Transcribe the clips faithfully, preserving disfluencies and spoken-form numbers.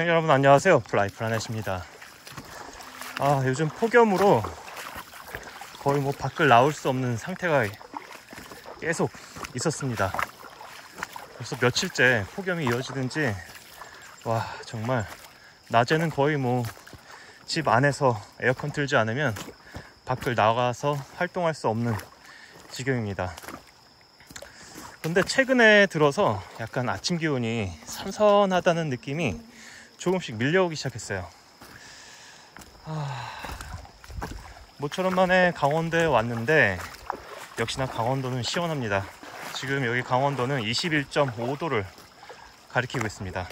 시청자 여러분 안녕하세요. 플라이플라넷입니다. 아, 요즘 폭염으로 거의 뭐 밖을 나올 수 없는 상태가 계속 있었습니다. 벌써 며칠째 폭염이 이어지든지, 와 정말 낮에는 거의 뭐 집 안에서 에어컨 틀지 않으면 밖을 나가서 활동할 수 없는 지경입니다. 근데 최근에 들어서 약간 아침 기온이 선선하다는 느낌이 조금씩 밀려오기 시작했어요. 아, 모처럼 만에 강원도에 왔는데 역시나 강원도는 시원합니다. 지금 여기 강원도는 이십일 점 오 도를 가리키고 있습니다.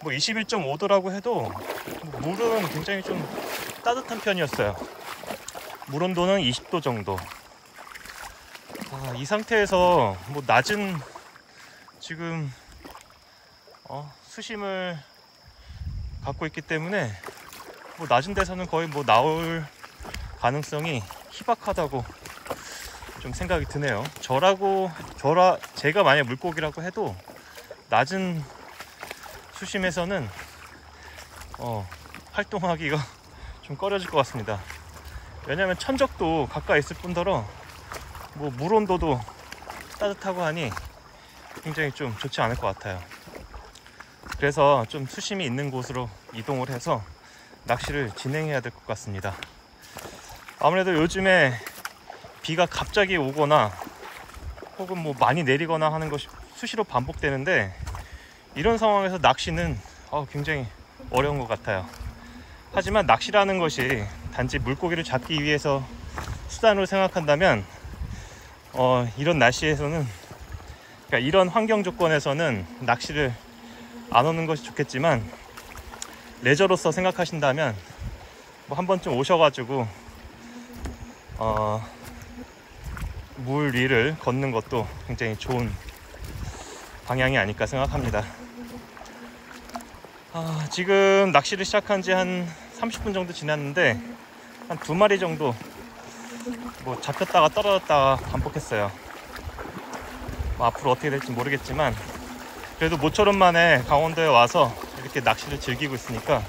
뭐 이십일 점 오 도라고 해도 물은 굉장히 좀 따뜻한 편이었어요. 물 온도는 이십 도 정도. 아, 이 상태에서 뭐 낮은 지금 어, 수심을 갖고 있기 때문에 뭐 낮은 데서는 거의 뭐 나올 가능성이 희박하다고 좀 생각이 드네요. 저라고 저라 제가 만약 물고기라고 해도 낮은 수심에서는 어, 활동하기가 좀 꺼려질 것 같습니다. 왜냐하면 천적도 가까이 있을 뿐더러 뭐 물 온도도 따뜻하고 하니 굉장히 좀 좋지 않을 것 같아요. 그래서 좀 수심이 있는 곳으로 이동을 해서 낚시를 진행해야 될 것 같습니다. 아무래도 요즘에 비가 갑자기 오거나 혹은 뭐 많이 내리거나 하는 것이 수시로 반복되는데, 이런 상황에서 낚시는 굉장히 어려운 것 같아요. 하지만 낚시라는 것이 단지 물고기를 잡기 위해서 수단으로 생각한다면, 어, 이런 날씨에서는, 그러니까 이런 환경 조건에서는 낚시를 안 오는 것이 좋겠지만, 레저로서 생각하신다면 뭐 한 번쯤 오셔가지고 어, 물 위를 걷는 것도 굉장히 좋은 방향이 아닐까 생각합니다. 아, 지금 낚시를 시작한 지 한 삼십 분 정도 지났는데 한 두 마리 정도 뭐 잡혔다가 떨어졌다가 반복했어요. 뭐 앞으로 어떻게 될지 모르겠지만, 그래도 모처럼 만에 강원도에 와서 이렇게 낚시를 즐기고 있으니까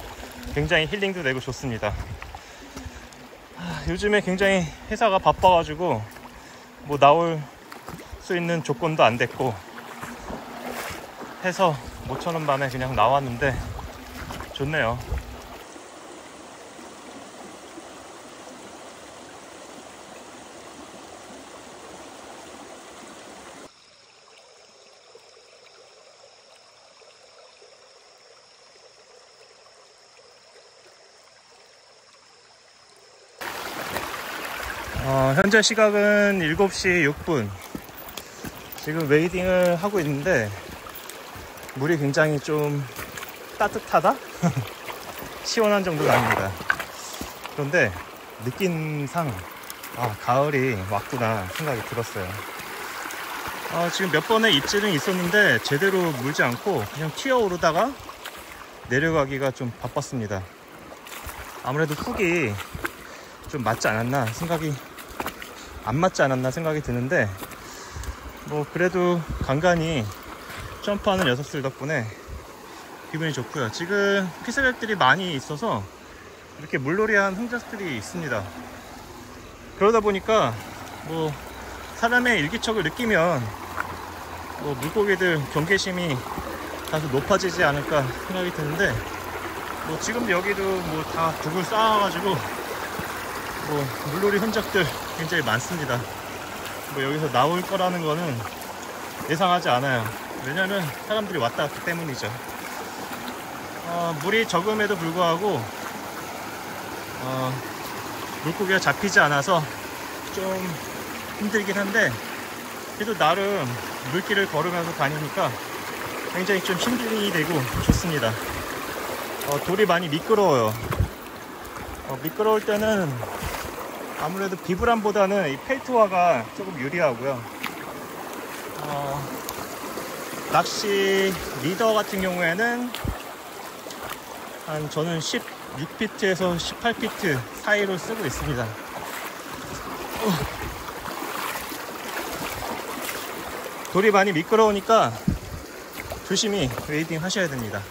굉장히 힐링도 되고 좋습니다. 아, 요즘에 굉장히 회사가 바빠가지고 뭐 나올 수 있는 조건도 안 됐고 해서 모처럼 만에 그냥 나왔는데 좋네요. 어, 현재 시각은 일곱 시 육 분. 지금 웨이딩을 하고 있는데 물이 굉장히 좀 따뜻하다? 시원한 정도가 아닙니다. 그런데 느낌상 아, 가을이 왔구나 생각이 들었어요. 어, 지금 몇 번의 입질은 있었는데 제대로 물지 않고 그냥 튀어오르다가 내려가기가 좀 바빴습니다. 아무래도 훅이 좀 맞지 않았나 생각이 안 맞지 않았나 생각이 드는데, 뭐 그래도 간간히 점프하는 녀석들 덕분에 기분이 좋고요. 지금 피스백들이 많이 있어서 이렇게 물놀이한 흔적들이 있습니다. 그러다 보니까 뭐 사람의 일기척을 느끼면 뭐 물고기들 경계심이 다소 높아지지 않을까 생각이 드는데, 뭐 지금 여기도 뭐 다 북을 쌓아가지고 뭐 물놀이 흔적들 굉장히 많습니다. 뭐 여기서 나올 거라는 거는 예상하지 않아요. 왜냐하면 사람들이 왔다 갔기 때문이죠. 어, 물이 적음에도 불구하고 어, 물고기가 잡히지 않아서 좀 힘들긴 한데, 그래도 나름 물길을 걸으면서 다니니까 굉장히 좀 힐링이 되고 좋습니다. 어, 돌이 많이 미끄러워요. 어, 미끄러울 때는 아무래도 비브람보다는 이 펠트화가 조금 유리하고요. 어, 낚시 리더 같은 경우에는 한 저는 십육 피트에서 십팔 피트 사이로 쓰고 있습니다. 어. 돌이 많이 미끄러우니까 조심히 웨이딩 하셔야 됩니다.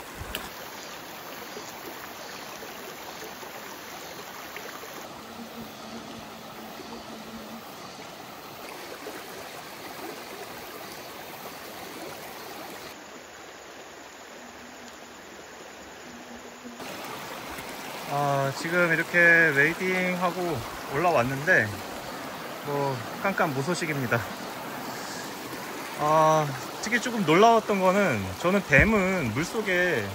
어, 지금 이렇게 웨이딩하고 올라왔는데 뭐 깜깜 무소식입니다. 아, 특히 조금 놀라웠던 거는 저는 뱀은 물속에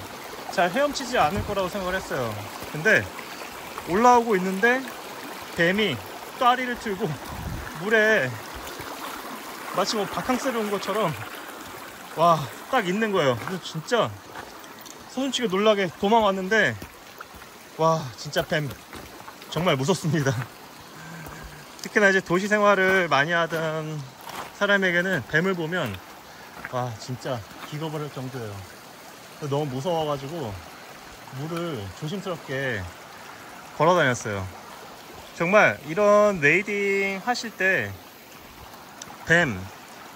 잘 헤엄치지 않을 거라고 생각을 했어요. 근데 올라오고 있는데 뱀이 따리를 틀고 물에 마치 뭐 바캉스를 온 것처럼 와, 딱 있는 거예요. 진짜 소름치게 놀라게 도망왔는데 와, 진짜 뱀 정말 무섭습니다. 특히나 이제 도시 생활을 많이 하던 사람에게는 뱀을 보면 와, 진짜 기겁을 할 정도예요. 너무 무서워가지고 물을 조심스럽게 걸어 다녔어요. 정말 이런 웨이딩 하실 때 뱀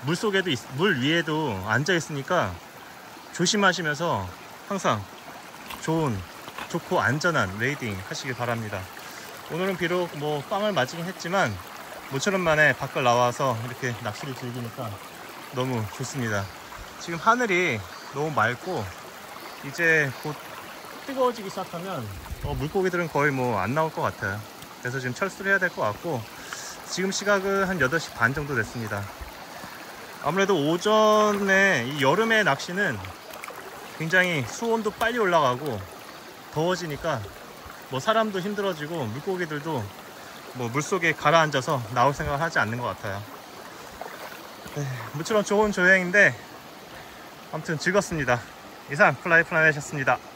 물속에도 물 위에도 앉아 있으니까 조심하시면서 항상 좋은 좋고 안전한 웨이딩 하시길 바랍니다. 오늘은 비록 뭐 빵을 맞이긴 했지만 모처럼 만에 밖을 나와서 이렇게 낚시를 즐기니까 너무 좋습니다. 지금 하늘이 너무 맑고 이제 곧 뜨거워지기 시작하면 어, 물고기들은 거의 뭐 안 나올 것 같아요. 그래서 지금 철수를 해야 될 것 같고, 지금 시각은 한 여덟 시 반 정도 됐습니다. 아무래도 오전에 이 여름의 낚시는 굉장히 수온도 빨리 올라가고 더워지니까 뭐 사람도 힘들어지고 물고기들도 뭐 물속에 가라앉아서 나올 생각을 하지 않는 것 같아요. 네, 무척 좋은 조행인데 아무튼 즐겁습니다. 이상 플라이 플라넷이었습니다.